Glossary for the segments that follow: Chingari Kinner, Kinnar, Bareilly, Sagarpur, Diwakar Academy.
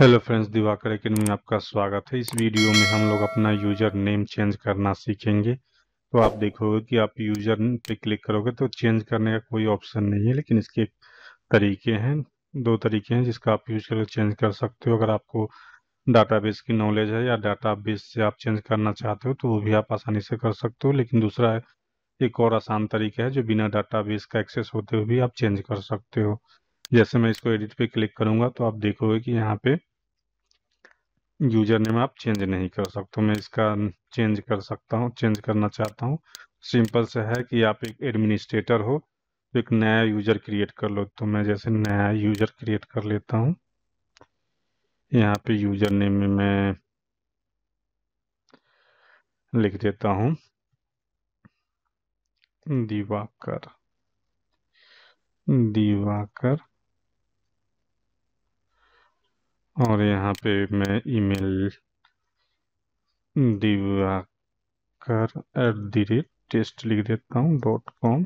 Hello friends, Diwakar academy में आपका स्वागत है। इस वीडियो में हम लोग अपना यूज़र नेम चेंज करना सीखेंगे। तो आप देखोगे कि आप यूज़र पे क्लिक करोगे तो चेंज करने का कोई ऑप्शन नहीं है, लेकिन इसके तरीके हैं, दो तरीके हैं जिसका आप यूज करके चेंज कर सकते हो। अगर आपको डाटाबेस की नॉलेज है या डाटाबेस से आप चेंज करना चाहते हो तो वो भी आप आसानी से कर सकते हो। लेकिन दूसरा है, एक और आसान तरीका है जो बिना डाटाबेस का एक्सेस होते हुए भी आप चेंज कर सकते हो। जैसे मैं इसको एडिट पे क्लिक करूँगा तो आप देखोगे कि यहाँ पे यूजर नेम आप चेंज नहीं कर सकते। मैं इसका चेंज कर सकता हूँ, चेंज करना चाहता हूँ। सिंपल से है कि आप एक एडमिनिस्ट्रेटर हो तो एक नया यूजर क्रिएट कर लो। तो मैं जैसे नया यूजर क्रिएट कर लेता हूँ। यहाँ पे यूजर नेम में मैं लिख देता हूँ दिवाकर और यहाँ पे मैं ईमेल diwakar@test लिख देता हूँ .com।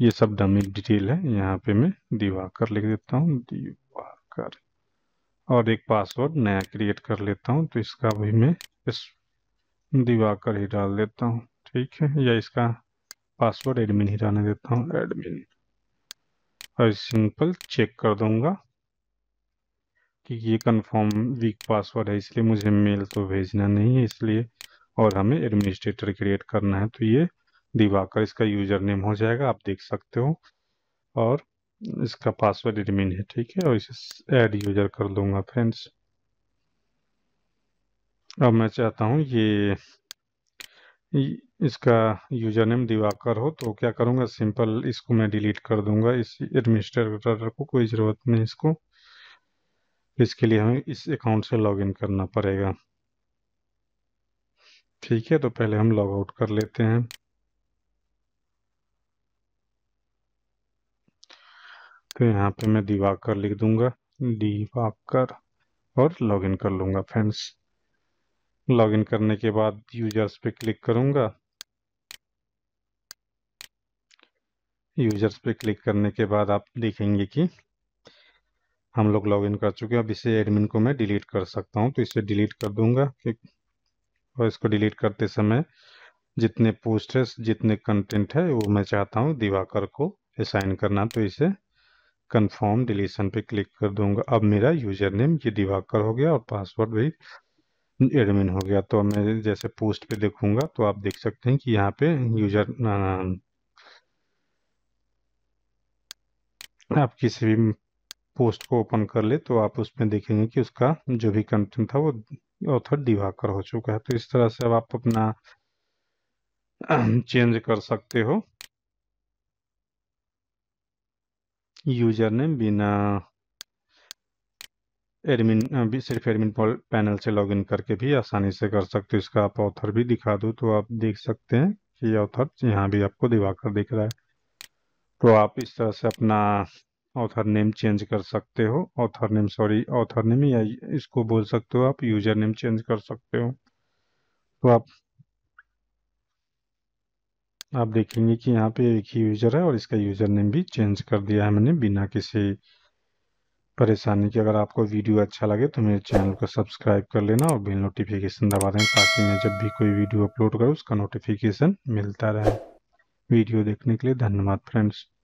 ये सब डमी डिटेल है। यहाँ पे मैं दिवाकर लिख देता हूँ दिवाकर और एक पासवर्ड नया क्रिएट कर लेता हूँ। तो इसका भी मैं इस दिवाकर ही डाल देता हूँ, ठीक है। या इसका पासवर्ड एडमिन ही रहने देता हूँ, एडमिन, और सिंपल चेक कर दूंगा कि ये कंफर्म वीक पासवर्ड है, इसलिए मुझे मेल तो भेजना नहीं है, इसलिए और हमें एडमिनिस्ट्रेटर क्रिएट करना है। तो ये दिवाकर इसका यूजर नेम हो जाएगा, आप देख सकते हो, और इसका पासवर्ड एडमिन है, ठीक है। और इसे ऐड यूजर कर दूंगा फ्रेंड्स। अब मैं चाहता हूँ ये इसका यूजर नेम दिवाकर हो तो क्या करूँगा, सिंपल इसको मैं डिलीट कर दूंगा। इस एडमिनिस्ट्रेटर को कोई ज़रूरत नहीं इसको। इसके लिए हमें इस अकाउंट से लॉगिन करना पड़ेगा, ठीक है। तो पहले हम लॉग आउट कर लेते हैं। तो यहाँ पे मैं दिवाकर लिख दूंगा दिवाकर और लॉगिन कर लूंगा फ्रेंड्स। लॉगिन करने के बाद यूजर्स पे क्लिक करूंगा। यूजर्स पे क्लिक करने के बाद आप देखेंगे कि हम लोग लॉगिन कर चुके हैं। अब इसे एडमिन को मैं डिलीट कर सकता हूं, तो इसे डिलीट कर दूंगा। और इसको डिलीट करते समय जितने पोस्ट है, जितने कंटेंट है, वो मैं चाहता हूं दिवाकर को असाइन करना, तो इसे कंफर्म डिलीशन पे क्लिक कर दूंगा। अब मेरा यूजर नेम ये दिवाकर हो गया और पासवर्ड भी एडमिन हो गया। तो मैं जैसे पोस्ट पे देखूंगा तो आप देख सकते हैं कि यहाँ पे यूजर आप किसी भी पोस्ट को ओपन कर ले तो आप उसमें देखेंगे कि उसका जो भी कंटेंट था वो ऑथर दिवाकर हो चुका है। तो इस तरह से अब आप अपना चेंज कर सकते हो यूजर नेम बिना एडमिन, भी सिर्फ एडमिन पैनल से लॉगिन करके भी आसानी से कर सकते हो। इसका आप ऑथर भी दिखा दो तो आप देख सकते हैं कि ऑथर यहाँ भी आपको दिवाकर दिख रहा है। तो आप इस तरह से अपना ऑथर नेम चेंज कर सकते हो, ऑथर नेम या इसको बोल सकते हो आप, यूजर नेम चेंज कर सकते हो। तो आप देखेंगे कि यहाँ पे एक ही यूजर है और इसका यूजर नेम भी चेंज कर दिया है मैंने बिना किसी परेशानी के। अगर आपको वीडियो अच्छा लगे तो मेरे चैनल को सब्सक्राइब कर लेना और बेल नोटिफिकेशन दबा दें ताकि मैं जब भी कोई वीडियो अपलोड करूँ उसका नोटिफिकेशन मिलता रहे। वीडियो देखने के लिए धन्यवाद फ्रेंड्स।